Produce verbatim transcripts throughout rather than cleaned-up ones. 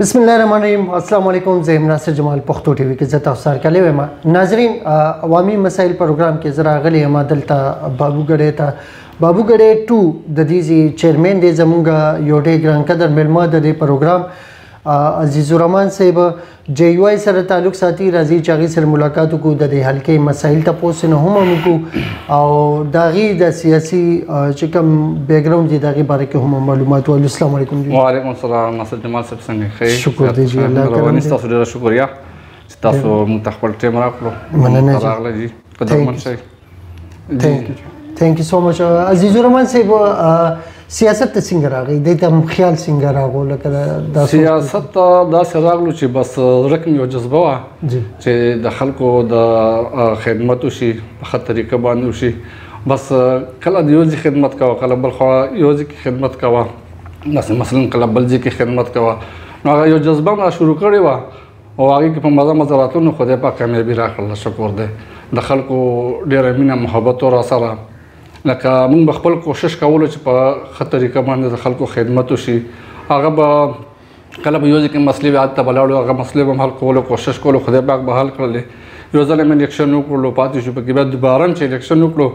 बिस्मिल्लाहिर्रहमानिर्रहीम अस्सलाम वालेकुम। ज़ैम नासिर जमाल पुख्तो टीवी के इज़्ज़त अफसार कले वेमा नाजरीन अवामी मसाइल प्रोग्राम के ज़रा अगले हमा दलता बाबू घड़े था बाबू घड़े टू ददीजी चेयरमैन दे जमूंगा योडे ग्रां कदर मिलमा दे program Aziz ur Rahman Sahib J U I sir ताल्लुक़ साथी राजी चागी सर मुलाकात को दे हल्के मसाइल तपोस न हम को और दागी द सियासी चिकम बैकग्राउंड जी दागी बारे के हम मालूमात वाले। अस्सलाम वालेकुम जी। वालेकुम सलाम नासिर जमाल साहब संग खैर शुक्र दे जी अल्लाह करम से तासो दा शुक्रिया तासो मुंतखबल टीम राखलो मनने जी कदम मन से thank you thank you so much. Aziz ur Rahman साहिब سیاست ته څنګه راغی؟ دې ته هم خیال څنګه راغو؟ لکه دا سیاست ته داسې راغلو چې بس رقم یوه جذبه وه چې د خلکو د خدمت وشي، په ښه طریقه باندې وشي. بس کله د یو ځای خدمت کوه، کله بل خوا یو ځای کې خدمت کوه، داسې مثلا کله بل ځای کې خدمت کوه. نو هغه یوه جذبه مې شروع کړې وه او هغې کې په مزه مزه راتلو. نو خدای پاک کامیابي راکړله، شکر دی. د خلکو ډېره مینه محبت و راسره، لکه موږ به خپل کوشش کولو چې په ښه طریقه باندې د خلکو خدمت وشي. هغه به کله به یو ځای کې مسلې وي، هلته به لاړو، هغه مسلې به هم حل کولو، کوشش کولو، خدای پاک به حل کړلې. یو ځل مې الیکشن وکړلو، پاتې شو پکې. بیا دوباره هم چې الیکشن وکړو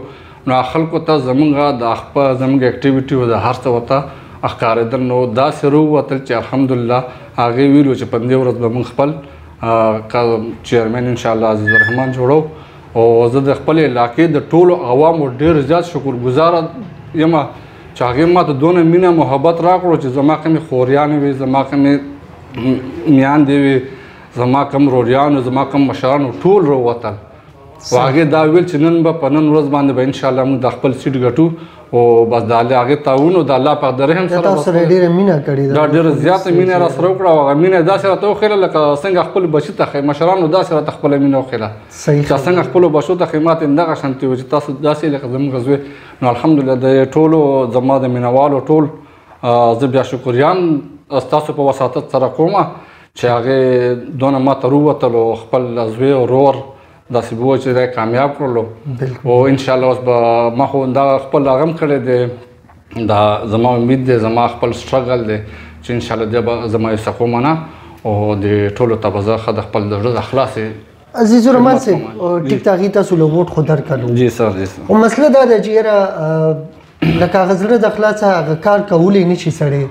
نو خلکو ته زموږ د خپل زموږ اکټیویټي او د هر څه ورته ښکارېدل. نو داسې رووتل چې الحمدلله هغې ویلو چې په همدې ورځ به موږ خپل چیرمین انشاءالله عزیز الرحمن جوړو. او زه د خپل علاقې د ټولو عوامو ډېر زیات شکرګزاره یم چې هغې ما ته دونه مینه محبت راکړو چې زما کومې خوریانې وې، زما کومې میاندې وې، زما کوم روریانو، زما کوم مشرانو ټول رووتل. او هغې دا ویل چې نن به په نن ورځ باندې به انشاءالله موږ د خپل سیټ ګټو. او بس د هغې تعاون او د الله پاک د رحم سره ډېره مینه کړې ده، ډېره زیاته مینه یې راسره وکړه. او هغه مینه یې داسې راته وښیله لکه څنګه خپلو بچو ته ښیي، مشرانو داسې راته خپله مینه وښیله چې څنګه خپلو بچو ته ښیي. ما ته همدغه شانتې وو چې تاسو داسې لکه زموږ زوی. نو الحمدلله د ټولو زما د مینهوالو ټول زه بیا شکریان ستاسو په وساطت سره کوم چې هغې دونه ما ته رووتل او خپل زوی ورور داسې به وه چې دی کامیاب کړلو. او انشاءالله اوس به ما خو همدغه خپل هغه هم کړی دی، دا زما امید دی، زما خپل سټرګل دی چې انشاءالله دی به زما یو څه کومه نه او د ټولو ته به زه ښه د خپل د زړه د خلاصې. عزیز الرحمن صاحب ټیک ټاک تاسو له ووټ خو درکړو. جی سر جی سر. خو مسله دا ده چې یاره لکه هغه زړه د خلاصه هغه کار کولی نه شي سړی.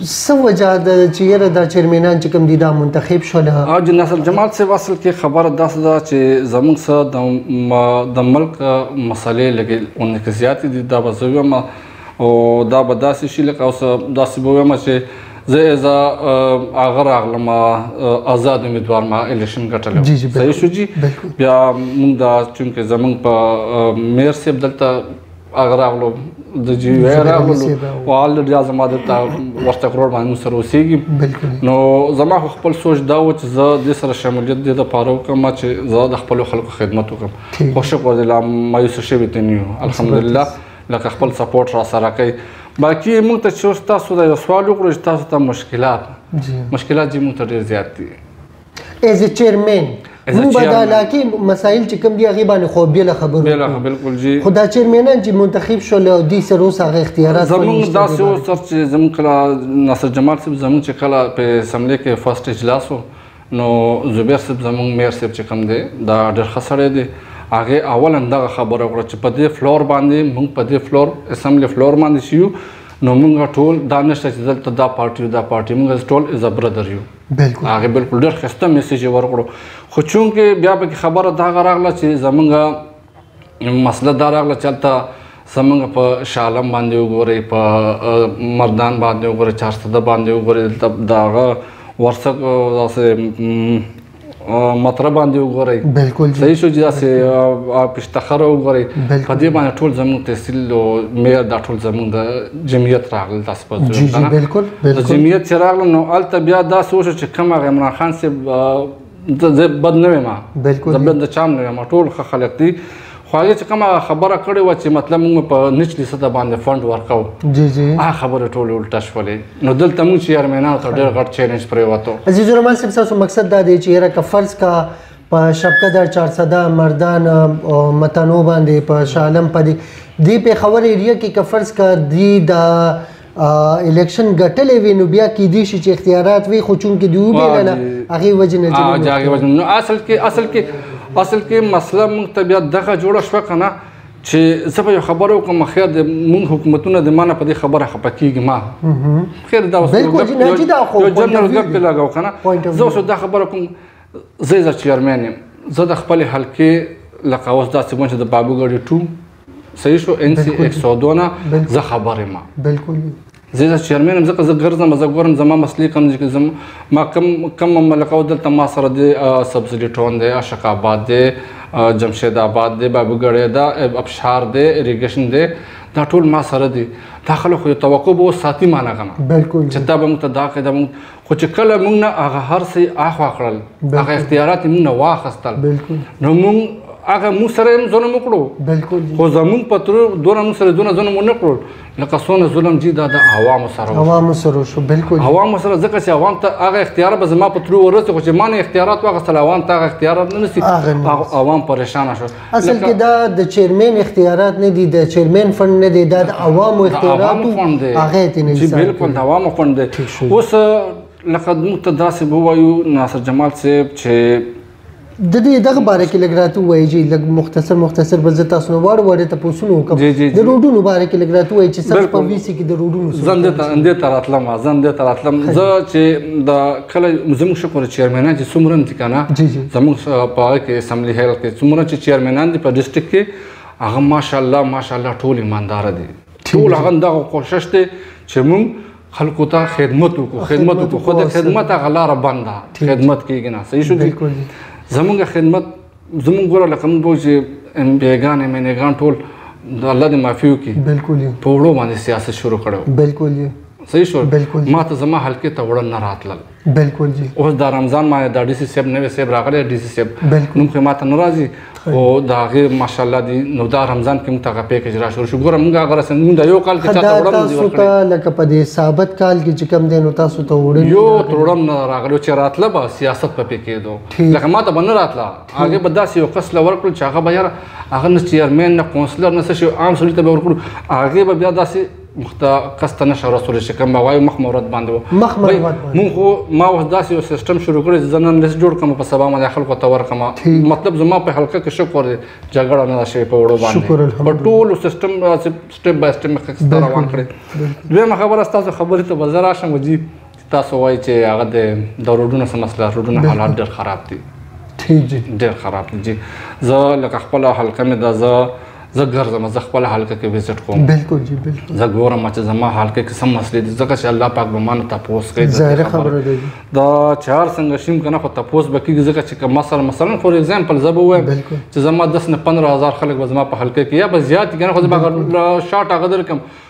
څه وجه ده چې یاره دا چیرمینان چې کوم دي دا منتخب شوله؟ جی ناصر جمال صاحب اصل کې خبره داسې ده چې زموږ څه د ملک مسلې لږې اونکې زیاتې دي. دا به زه ویم او دا به داسې شي لکه اوس داسې به ویم چې زه از هغه راغلم آزاد امیدوار ما الیکشن ګټلی صحیح شو جي. بیا موږ دا چونکې زموږ په میر صاحب دلته هغه راغلو د جی یو ای راغلو او الریډي زما دلته ورته کروړ باندې سره اوسېږي. نو زما خو خپل سوچ دا و چې زه دې سره شمولیت دې دپاره وکړم چې زه د خپلو خلکو خدمت وکړم. خو شکر دی لا مایوسه شوي ته نه یو، الحمدلله لکه خپل سپورټ راسره کوي. باقي موږ ته چې اوس تاسو دا یو سوال وکړو چې تاسو ته مشکلات مشکلات چې موږ ته ډېر زیات دي ایز چیرمین مون به دا علاقې مسایل چې کوم دي هغې باندې خو بېله خبرو بلکل جي. خو دا چیرمینان چې منتخب شول او دوی سره اوس هغه اختیارات زموږ داسې و سر چې زموږ کله ناصر جمال صاحب زموږ چې کله په اسمبلۍ کې فسټ اجلاس و نو زبیر صاحب زموږ میر صاحب چې کوم دی دا ډېر ښه سړی دی. هغې اولا دغه خبره وکړه چې په دې فلور باندې موږ په دې فلور اسمبلۍ فلور باندې چې یو نو موږ ټول دا نشته چې دلته دا پارټي دا پارټي موږ ټول از ا برادر یو. بالکل هغه بالکل ډېر ښایسته میسیج یې ورکړو. خو چونکې بیا پکې خبره دغه راغله چې زموږ مسله دا راغله چې هلته زموږ په شالم باندې وګورئ، په مردان باندې وګورئ، چارسده باندې وګورئ، دلته د هغه ورسک داسې مطرب باندې وګورئ. بالکل صحیح شو چې داسې پشتخره وګورئ. په دې باندې ټول زموږ تحصیل او میر دا ټول زموږ د جمعیت راغلل داسې په بالکل د جمعیت چې راغله نو هلته بیا داسې وشو چې کوم هغه عمران خان صاحب زه بد نه یم، بالکل زه بد د چا نه یم، ټول ښه خلک دي. خو هغې چې کومه خبره کړې وه چې مطلب موږ په نچلي سطح باندې فنډ ورکوو جی جی هغه خبره ټولې الټه شولې. نو دلته موږ چې یارمینانو ته ډېر غټ چیلنج پرېوتو. عزیز الرحمن صاحب ستاسو مقصد دا دی چې یاره که فرض کا په شبکه در چارسده مردان متانو باندې په شالم په دې دې پېښور ایریا کې که فرض کا دی د الیکشن ګټلې وي نو بیا کې دي چې اختیارات وي خو چون کې دوی به نه هغه وجنه جوړه اصل کې اصل کې اصل کې مسله موږ ته بیا دغه جوړه شو کنه چې زه به خبرو کوم خیر د مونږ حکومتونه د مانه په دې خبره خپه کیږي ما خیر دا اوس جنرال ګپ لګاو کنه زه اوس دا خبره کوم زیزه چیرمن یم زه د خپل حلقې لقاوس داسې مونږ د بابو ګړی ټو صحیح شو ان سی یک سو دو نه زه خبرې ما بالکل زه چیرمن هم زه ګرځم زه ګورم زما مسلې کم چې ما کم کم مملکو دلته ما سره د سبسډي ټون دی اشق آباد دی جمشید آباد دی بابو ګړی دا ابشار دی اریګیشن دی دا ټول ما سره دی دا خلک خو توقع به اوس ساتي ما نه غمه بالکل چې دا به موږ ته دا قاعده خو چې کله موږ نه هغه هر څه اخوا کړل هغه اختیارات یې موږ نه واخیستل نو موږ هغه مو سره هم ظلم وکړو بالکل خو زموږ په ترور دوره مو سره دونه ظلم ونه کړو لکه څونه ظلم چې دا د عوامو سره عوامو سره شو بالکل عوامو سره ځکه چې عوام ته هغه اختیار به زما په ترور ورسي خو چې ما نه اختیارات واخیستل عوام ته هغه اختیارات نه نسی عوام پریشانه شو اصل کې دا د چیرمین اختیارات نه دي د چیرمین فند نه دي دا د عوامو اختیارات هغه یې نه دي بالکل د عوامو فند دی اوس لکه موږ ته داسې ووایو ناصر جمال صاحب چې د دې دغه باره کې لږ راته ووایي چې لږ مختصر مختصر به زه تاسو نه واړه واړه تپوسونه وکړم د روډونو باره کې لږ راته ووایي چې سر په ویسي کې د روډونو زه همدې ته راتلم زه همدې ته راتلم زه چې د کله زموږ شکر چیرمینان چې څومره دي که نه زموږ په هغه کې اسمبلي هیل کې څومره چې چیرمینان دي په ډسټرکټ کې هغه ماشاءالله ماشاءالله ټول ایمانداره دي ټول هغه دغه کوشش دی چې موږ خلکو ته خدمت وکړو خدمت وکړو خو د خدمت هغه لاره بنده خدمت کېږي نه صحیح شو زمونږ خدمت زمونږ ګوره لکه موږ وایو چې ایم بیګان ایم این اګان ټول د الله دې معافي وکړي بالکل په وړو باندې سیاست شروع کړی بالکل صحیح شو بالکل ما ته زما حلقې ته وړل نه راتلل بالکل اوس دا رمضان ما دا ډي سي صاحب نوی صاحب راغلی ډي سي صاحب نوم خو ما ته نه راځي او د هغې ماشاءالله دی نو دا رمضان کې موږ ته هغه پیکج را شروع شو ګوره موږ هغه رسم موږ دا یو کال کې چا ته وړل تاسو ته لکه په دې ثابت کال کې چې کوم دی نو تاسو ته وړل یو تروړم نه راغلی چې راتله به سیاست په پې کېدو لکه ما ته به نه راتله هغې به داسې یو قسله ورکړل چې هغه به یاره هغه نه چیرمین نه کونسلر نه څه شي عام سړي ته به ورکړو هغې به بیا داسې مخته قسته نشه رسول چې کوم به وایو مخ مورد باندې مخ مورد خو ما اوس داسې یو سیستم شروع کړی چې زه نن لیست جوړ کړم په سبا باندې خلکو ته ورکړم مطلب زما په حلقه کې شکر دی جګړه نه ده شوې په وړو باندې په ټولو سیستم سټیپ بای سټیپ مخته روان کړی دویمه خبره ستاسو خبرې ته به زه راشم وجي تاسو وایي چې هغه د روډونو څه مسله روډونه حالات ډېر خراب دي ډېر خراب دي زه لکه خپله حلقه مې ده زه زه ګرځم زه خپله حلقه کې وزټ کوم بالکل جی بالکل زه ګورم چې زما حلقه کې څه مسلې دي ځکه چې الله پاک به ما نه تپوس کوي ظاهره خبره دی دا چهار څنګه شیم که نه خو تپوس به کېږي ځکه چې مثلا مثلا فور اگزامپل زه به ووایم چې زما دس نه پندره هزار خلک به زما په حلقه کې یا به زیات دي که نه خو زه به شاټ هغه در کړم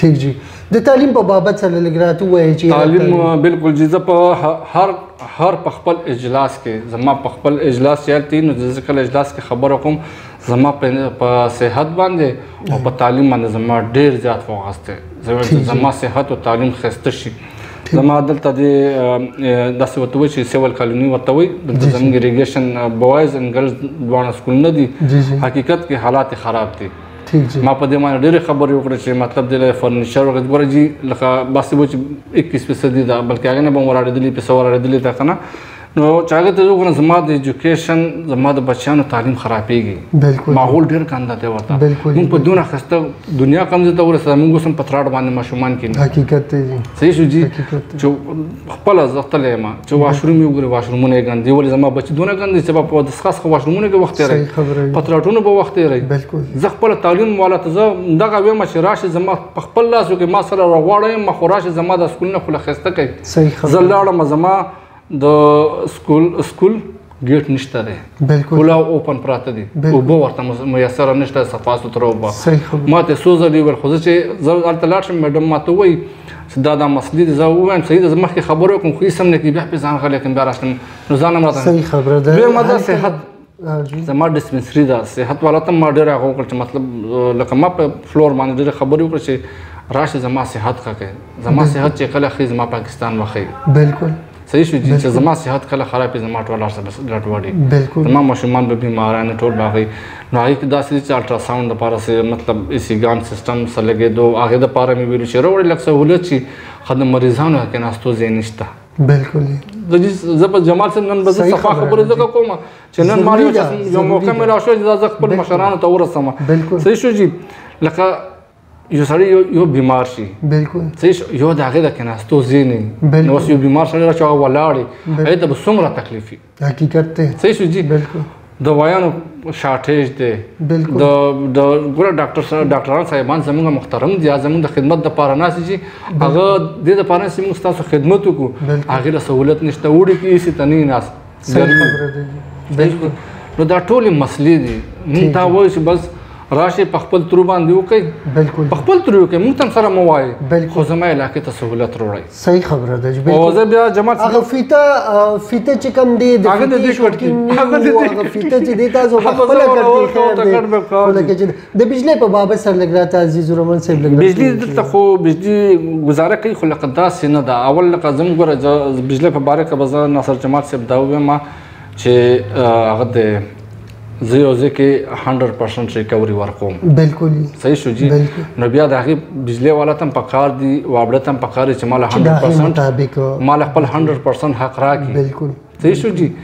ٹھیک جی د تعلیم په بابت سره لګراتو وایي چې تعلیم بالکل جزه په هر هر په خپل اجلاس کې زما په خپل اجلاس چلتی نو د کل اجلاس کې خبر کوم زما په صحت باندې او په تعلیم باندې زما ډیر زیات فوغسته زما صحت او تعلیم خسته شي زما دلته د داسې ورته وایي چې سیول کالوني ورته وایي دلته زموږ اریګیشن بوایز اینډ ګرلز دواړه سکول نه دي حقیقت کې حالات خراب دي ما په دې باندې ډېرې خبرې وکړې چې مطلب دی له فرنیچر وغیرہ ګوره جي لکه باسې و چې اکیس فیصدي ده بلکې هغې نه به مو راړېدلي پېښور راړېدلي ده که نه نو چې هغې ته زه وګورم زما د ایجوکیشن زما د بچیانو تعلیم خرابېږي ماحول ډېر کنده دی ورته موږ په دونه خسته دنیا کمزې ته ورسېده موږ اوس هم په تراړ باندې ماشومان کېنو حقیقت دی صحیح شو جي چې خپله زه تللی یم چې واشروم یې وګورې واشرومونه یې ګند دي ولې زما بچي دونه ګند دي چې به په دسخاس خو واشرومونو کې وخت تېروي په تراټونو به وخت تېروي زه خپله تعلیم والا ته زه همدغه ویم چې راشي زما په خپل لاسو کې ما سره راغواړه یم خو راشي زما دا سکولونه خو له ښایسته کوي زه لاړم زما د سکول سکول گیٹ نشته ده. کلاو اوپن پراته دی. اوبو وارتا میسر نشته سفاسو تروبا. ما ته سوزه دیگر خودشی زود علتلاشم مردم ماتوی دادا مسلی دزاو هم سعید از مخکی خبره کن خویی سمت نکی بیه پیزان خاله کن بیارشتم نزانم راتن. سعی خبره ده. به مدت صحت زمان دیسپنسری داره صحت ولاتم مادر اگه کلش مطلب لکم ما فلور من دیگر خبری وکرش راش زمان صحت که زمان صحت چه کلا خیز ما پاکستان و خیلی. بالکل. صحیح شد چه زمان صحت کلا خرابی زمان تو لارس لات وادی. بالکل. تمام مشمول به بیماریان تول باقی نهایی که داشتی چه التراساوند دپاره سه مطلب اسی گان سیستم سالگی دو آخه دپاره میبینی چه رو ولی لکس هولیت چی خدمت مریضانو که ناستو زینیسته. بالکلی. دلیز زب جمال سیم نان بذار صفحه خبری دکا کوما چه نان ماری و چه جمعکم میلاشوی دزد خبر مشرانو تاور سما. بالکل. صحیح شد چی لکا یو سری یو بیمار شی. بالکل. سیش یو داغی دکن است تو زینی. بالکل. نوشت یو بیمار شدی را چاق ولاری. ایت اب سوم را تکلیفی. حقیقت ته. سیش چی؟ بالکل. دوایانو شارتیج ده. بالکل. دا دا گورا دکتر سر دکتران سایبان زمینگا مختارم دیا زمین دا خدمت دا پاراناسی چی؟ اگه دید پاراناسی مستاس خدمت کو. اگه دا سهولت نیست اولی کی ایسی تنی ناس. بالکل. نو در طول مسئله دی. من تا وایش باز راشی پخپل تروبان دیو که پخپل تریو که ممتن سر موای خوزمای لکه تسهولات رو رای صحیح خبره داشت اوزه بیا جماعت اگه فیتا فیتا چکم دید اگه دیش وقتی اگه فیتا چی دیتا از پخپل کرتی خیر دی خونه که چی دی بجلی پا بابا سر لگ رہا تا عزیز الرحمن سر لگ رہا بجلی دلتا خو بجلی گزاره کئی خو لقد داسی ندا اول لقد زم گره بجلی پا باره که بزا ناصر جمال سیب داوی ما چه اگه دی زیوزه که صد درصد ریکاوری وارکوم. بالکلی. صحیح شد جی. نبیاد داغی بجلی ولاتم پکار دی و ابراتم پکاری چه مال صد درصد مال اخبار صد درصد حق راکی. بالکل. صحیح شد جی.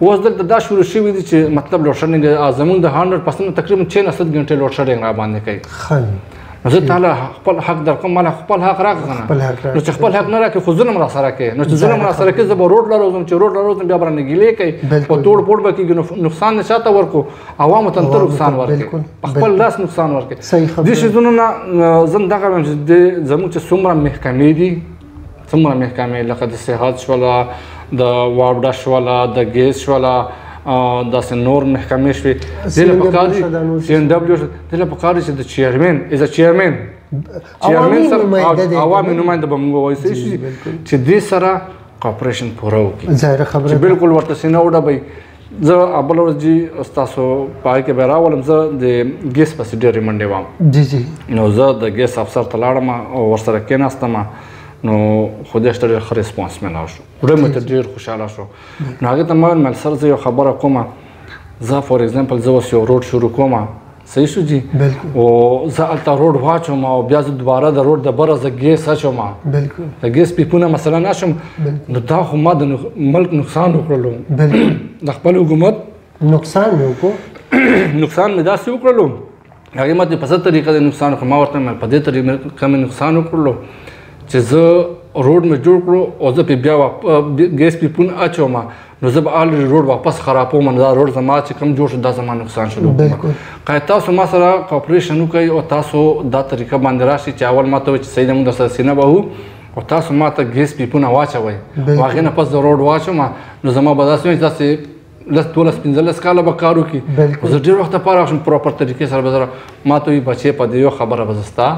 واسط دل داش شروع شدی چه مطلب لوشنگ آزمون ده صد درصد تقریباً چه نصد گنته لوشنگ را باند نکای. خالی. نزد تعالی اخبار حق درکم مال اخبار حق راک زنه. نوش اخبار حق نراکی خودزنم را سرکه. نوش زنم را سرکه زب رود لروزم چه رود لروزم بیا برای نگیله که. و تور پور با کی نقصان نشات وارکو. عوام و تنتر نقصان وارکه. اخبار لاس نقصان وارکه. دیش زنون نا زن داغم جد زمین چه سوم را محکمی دی. سوم را محکمی لقد صحتش ولا دا وابداش ولا دا گیس ولا دست نور محکمش وی دل پکاری این دبلیوش دل پکاری شد چیرمن از چیرمن چیرمن سر عوامی نماینده با من گوییسی چی دی سرا کارپریشن پراو کی زایر خبره چی بالکل وقت سینا ودا بی ز ابلا ورزی استاسو پای که برای ولم ز گیس پسیدی ریمنده وام جی جی نوزه دگیس افسر تلاردم ورسر کن استم نو خودش تری خر رسپانس می‌ناشو. برای متدیر خوشحالشو. نهایی تمام مسیر زیو خبر کوما. زا for example زاو سیو رود شروع کوما. سعیشو جی. و زا علت رود واچو ما و بیاز دوباره در رود دوباره زگیس هشو ما. زگیس پیپونه مثلا نشم. ندا خو ماد ملک نقصان وکرلم. دخبالو گماد. نقصان می‌کو. نقصان می‌داشی وکرلم. نهایی ما دی پسات طریقه دی نقصان خو ما وقتی ما پدیت طریقه کمی نقصان وکرلم. چیز رود می‌جور کرو، آزاد پیبیا و گیس پیپون آچه ما، نزد آل رود واپس خرابو من دار رود زمان چی کم جور شد دزمان نقصان شد. بالکل. که تاسو مثلا کارپریشنو که و تاسو داد ریکا باندراشی چه اول ما توی سعی نمود دست سینا با او، و تاسو ما تا گیس پیپون آواچه وای. و اگه نپس دار رود آواچه ما، نزد ما بازداشتی دستی لس دو لس پنجاه لس کالا با کارو کی. بالکل. وزیر وقت پاراشون پروپرت ریکه سر بذار ما توی بچه پدیو خبر بازستا.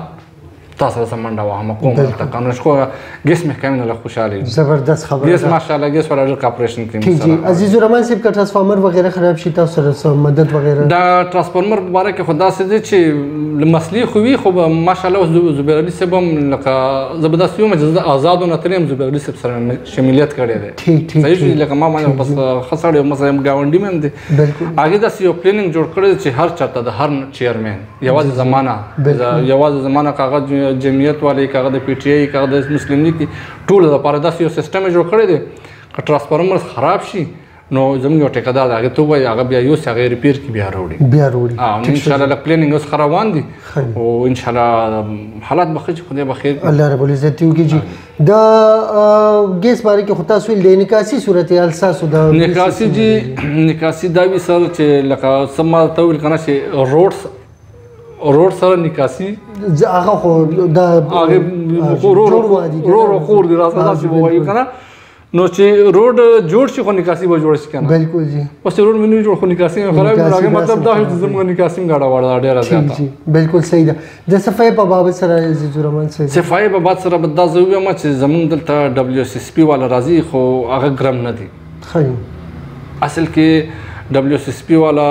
تاسو زمان دا واه مقام تقانش خو جسم کامل له خوشالي زبردست خبر جسم ماشاءالله جسم ولا د کارپوریشن کې مثلا جی عزیز الرحمن صاحب کا ټرانسفارمر وغیرہ خراب شي تاسو سره مدد وغیرہ دا ټرانسفارمر مبارک خدا سي چې مسلې خو وي خو ماشاءالله زبیر علي صاحب هم لکه زبردست یو مجزه آزاد او نتریم زبیر علي صاحب سره شمولیت کړی دی ٹھیک ٹھیک صحیح لکه ما باندې بس خسړې او مثلا گاونډي مې دي هغه د سیو پلانینګ جوړ کړی چې هر چاته د هر چیرمن یوازې زمانہ یوازې زمانہ کاغذ جمعیت والی کاغذ پیٹیای کاغذ مسلمانی کی ٹول دا پارداشیو سیستم جو کرده ده که ترانسفورمر خراب شی نو زمینی وقت داده اگه تو باید اگه بیایو سی اگه ریپیر کی بیار روی بیار روی آه انشالله لپلینگ از خراباندی و انشالله حالات بخیر خدا بخیر الله رب العزت یوگی جی دا گیس باری که خدا سویل ده نکاسی صورتی الساسو دا نکاسی جی نکاسی دایی سال چه لکه سما تویل کناش رودس رود سر نیکاسی آقا خود دا آقای رو رو رو خورد راست داشتی بوایی کنن نو چې روډ جوړ شي خو نکاسي به جوړ شي کنه بالکل جی پس روډ مې نه جوړ خو نکاسي خراب راغی مطلب دا چې زموږ نکاسي غاډه وړه ډیره زیاته جی بالکل صحیح ده د صفای په باب سره عزیز الرحمن صحیح صفای په باب سره بد زو یم چې زموږ دلته دبليو اس اس پی والا راضي خو هغه ګرم نه دي خیر اصل کې دبليو اس اس پی والا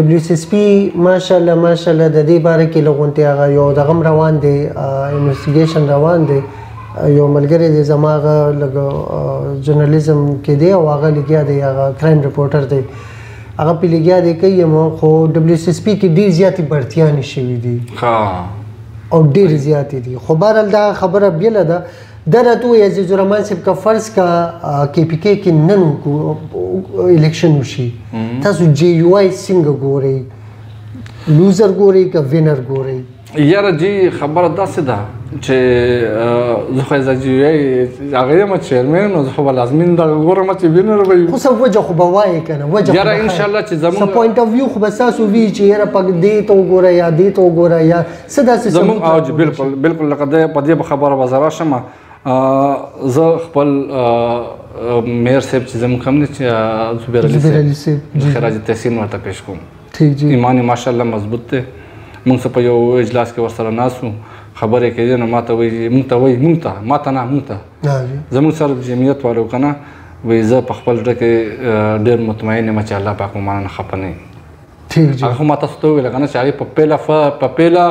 دبليو اس اس پی ماشاءالله ماشاءالله د دې باره کې لغونته هغه یو دغه روان دی انویسټیګیشن روان دی یو ملګری دی زما هغه لږ جرنالیزم کې دی او هغه لګیا دی هغه کرایم رپورټر دی هغه پې لګیا دی کوي مو خو دبليو اس اس پی کې ډېر زیاتې بړتیانې شوي دي ښه او ډېرې زیاتې دي خو بهرحال دا خبره بېله ده دا راته ووایي عزیز الرحمن صاحب که فرض کا کې پي کې کې نن الیکشن وشي تاسو جی یو آی څنګه ګورئ لوزر ګورئ که وینر ګورئ یاره جی خبره داسې ده چې زه خو یې هغه یم چیرمن نو زه خو به لازمین دغه ګورم چې وینر به وي خو څه وجه خو به وایې که نه وجه یاره انشاءالله چې زمونږ څه پوینټ آف ویو خو به ستاسو وي چې یاره په دې ته وګوره یا دې ته وګوره یا څه داسې زمونږ اوج بالکل بالکل لکه دی په دې خبره به زه راشم زه خپل میر صاحب چې زمونږ هم دی چې زبیر علي صاحب خراج تحسین ورته پیش کوم ٹھیک جی ایمان ماشاءالله مضبوط دی مونږ په یو اجلاس کې ورسره ناسو خبرې کېدې نو ما ته وایي مونږ ته وایي مونږ ته ما ته نه مونږ ته زموږ سره جمعیت والو که نه وایي زه په خپل زړه کې ډېر مطمئن یم چې الله پاک مو مانه نه خفه نه یم هغه خو ما تاسو ته وویل که نه چې هغې په پیله په پیله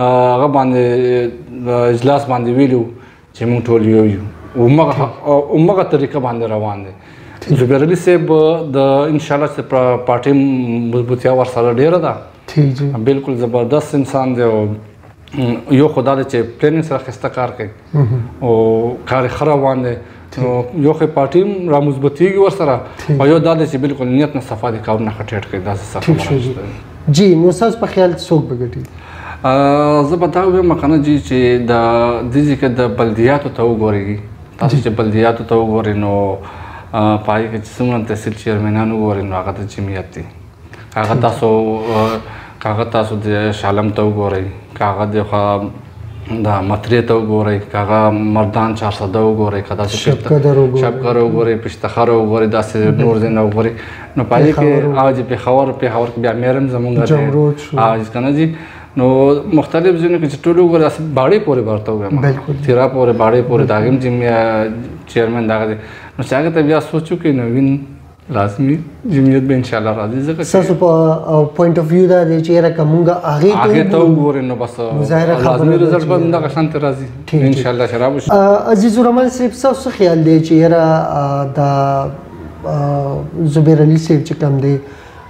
هغه باندې اجلاس باندې ویلو چې مونږ ټول یو یو همغه طریقه باندې روان دی زبیر علي صاحب د انشاءالله چې پارټۍ مضبوطیا ورسره ډېره ده بالکل زبردست انسان دی او یو خو دا دی چې پلانینګ سره ښایسته کار کوي او کار یې ښه روان دی نو یو خو پارټي هم را مثبتېږي ورسره او یو دا دی چې بالکل نیت نه صفا دی کارونه ښه ټیټ کوي داسې څه خبره جی نو ستاسو په خیال څوک به ګټي زه به دا ووایم که نه جي چې د دې ځای کې د بلدیاتو ته وګورئ تاسو چې بلدیاتو ته وګورئ نو په هغې کې چې څومره تحصیل چیرمینان وګورئ نو هغه د جمعیت دی هغه تاسو کاغه تاسو د شالم ته وګورئ کاغه د مطرې ته وګورئ کاغه مردان چار سده وګورئ که داسې شبکره وګورئ پشتخره وګورئ داسې نور ځایونه وګورئ نو په هغې کې هغه چې پېښور پېښور کې بیا میر هم زمونږ که نه ځي نو مختلف ځایونو کې چې ټول وګورئ داسې باړې پورې به ورته ووایم تیرا پورې باړې پورې د هغې هم چې چیرمن د هغه دی نو چې هغې ته بیا سوچ وکړئ نو وین لازمی جمعیت به انشاءالله راځي ځکه ستاسو په پوینټ آف ویو دا دی چې یاره که مونږ هغې ته وګورئ نو بس لازمي رزلټ به همدغه شانتې راځي انشاءالله چې راوشي عزیز الرحمن صاحب ستاسو څه خیال دی چې یاره دا زبیر علي صاحب چې کوم دی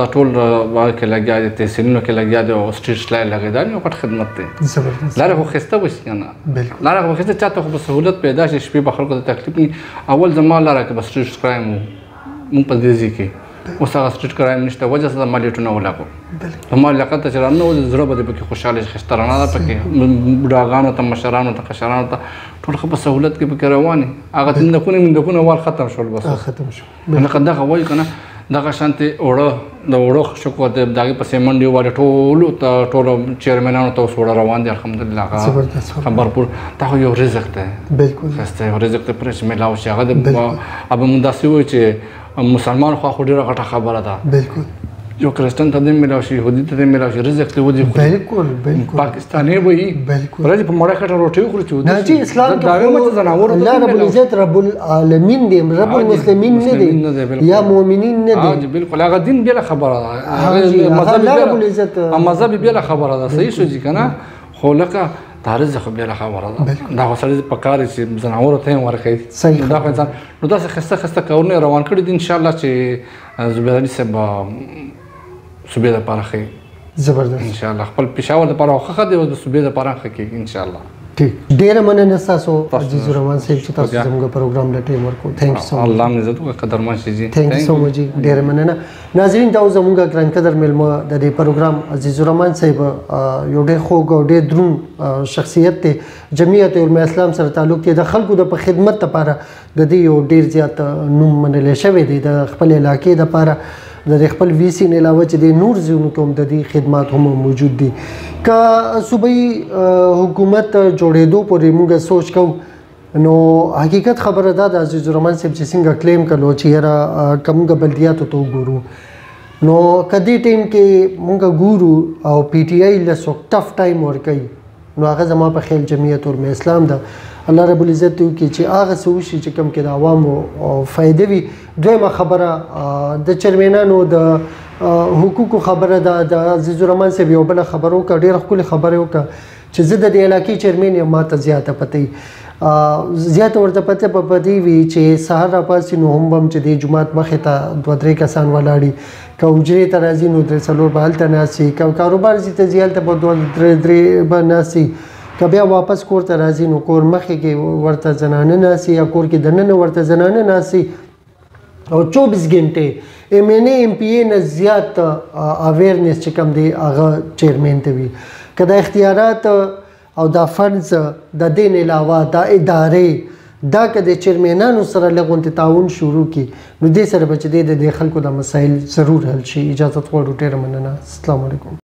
دا ټول هغه کې لګیا دی تحصیلونو کې لګیا دی او سټریټ لای لګېدا یو غټ خدمت دی لاره خو ښایسته به شي که نه لاره خو ښایسته چا ته خو به سهولت پیدا شي شپې به خلکو ته تکلیف نه اول زما لاره کې به سټریټ کرایم و مونږ په دې ځای کې اوس هغه سټریټ کرایم نشته وجه څه ما لیټونه ولګو ما علاقه ته چې راننوځي زړه به دې پکې خوشحاله شي ښایسته رڼا ده پکې بوډاګانو ته مشرانو ته کشرانو ته ټول ښه په سهولت کې پکې روان یې هغه زندکونه مندکونه وال ختم شول بس ختم شول لکه دغه وایي که نه دغه شانتې اوړه د اوړه شکور د هغې پسې منډې والې ټولو ته ټولو چیرمینانو ته اوس اوړه روان دي الحمدلله هغه خبرپور دا خو یو رزق دی بالکل ښایسته یو رزق دی پرې چې میلاو شي هغه به مونږ داسې وایو چې مسلمان خو خو ډېره غټه خبره ده जो क्रिश्चन तदीम मिला उसी यहूदी तदीम मिला उसी रिज़्क तो वो जी बिल्कुल बिल्कुल पाकिस्तानी वो ही बिल्कुल राजी पमाड़ा कटा रोटी वो कुछ चूड़ी ना जी इस्लाम तो दावे मत जनावर अल्लाह रब्बुल इज़्ज़त रब्बुल आलमीन दे रब्बुल मुस्लिमीन ने दे या मुमिनीन ने दे आज बिल्कुल आगा दिन बेला खबर आ मज़हब बेला खबर आ सही सोची का ना खोलका تعرض خبر له خبر هذا دا وصل دي پکاري چې زناور ته ورکه دا ځان نو دا خسته خسته کارونه روان کړی دي ان شاء الله چې زبرداني سبا صبح د پارخي زبردست ان شاء الله خپل پېښور د پارخه خدي او د صبح د پارخه کې ان شاء الله ٹھیک ډیر مننه تاسو عزیز الرحمن صاحب چې تاسو زموږ پروګرام د ټیم ورکو ثانک یو سو مچ الله مې زړه قدر مان شي جی ثانک یو سو مچ ډیر مننه ناظرین دا زموږ ګران قدر ملما د دې پروګرام عزیز الرحمن صاحب یو ډېر خوږ او ډېر درون شخصیت ته جمعیت علماء اسلام سره تعلق کې د خلکو د خدمت لپاره د دې یو ډېر زیات نوم منل شوی دی د خپل علاقې لپاره د خپل وی سي نه علاوه چې د نور زونو کوم د دې خدمات هم موجود دي که صوبایي حکومت جوړېدو پورې موږ سوچ کوو نو حقیقت خبره ده د عزیز الرحمن صاحب چې څنګه کلیم کلو چې را کم بلدیاتو ته وګورو نو کدی ټیم کې موږ ګورو او پی ټی آی له سو ټف ټایم ورکوي نو هغه زما په خیال جمعیت علماء اسلام ده الله رب العزت یو کې چې هغه سوشي چې کم کې د عوامو فائدې وي دویمه خبره د چرمنانو د حقوقو خبره د عزیز الرحمن صاحب یو بل خبرو کې ډېر خپل خبره وکړه چې زه د دې علاقې چرمن یم ماته زیاته پته زیاته ورته پته په دې وی چې سهار راپاسې نو هم بم چې د جمعات مخې ته دوه درې کسان ولاړي که حجرې ته راځي نو درې څلور به هلته ناست وي که کاروبار ځي ته ځي هلته به دوه درې درې به ناست وي که بیا واپس کور ته راځي نو کور مخې کې ورته زنانه ناسي یا کور کې دننه ورته زنانه ناسي او چوبیس ګنټې ایم این اے ایم پی اے نه زیات اویرنیس چې کوم دی هغه چیرمین ته وي که دا اختیارات او دا فنډز د دې نه علاوه دا ادارې دا که د چیرمینانو سره لږ غونتې تعاون شروع کړي نو دې سره به چې دی د دې خلکو دا مسایل ضرور حل شي اجازت غواړو ډېره مننه السلام علیکم